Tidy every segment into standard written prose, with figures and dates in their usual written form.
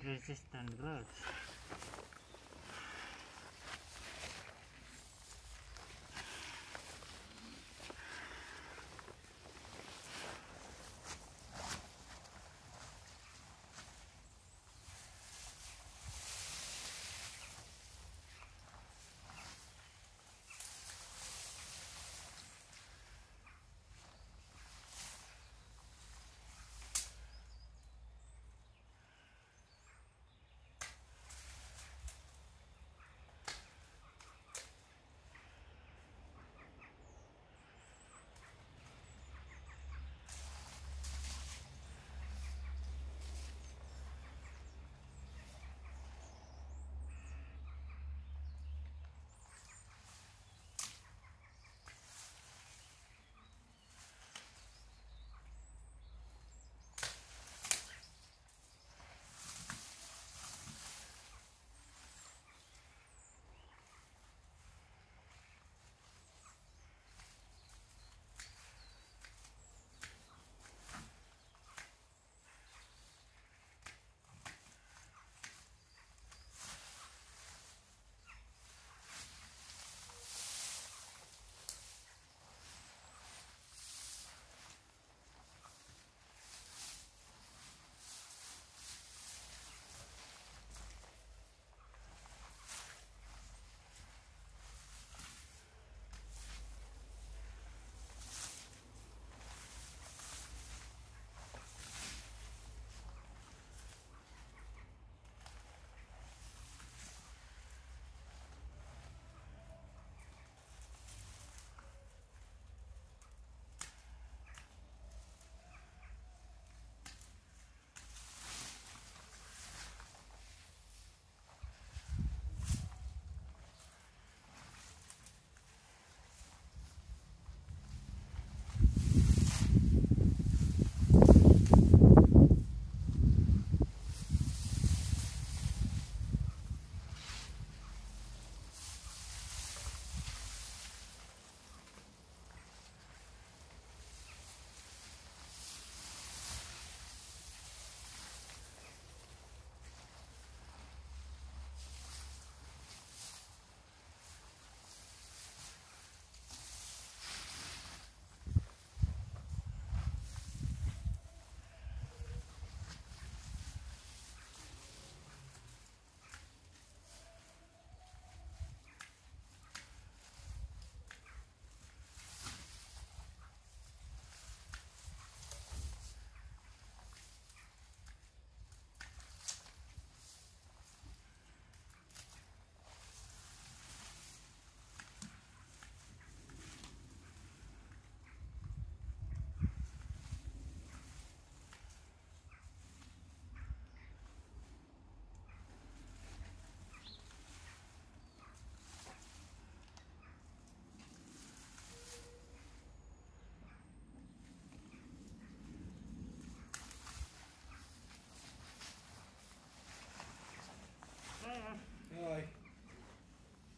sun-resistant growth.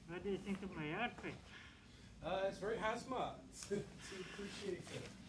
What do you think of my outfit? It's very hazmat, so appreciate it.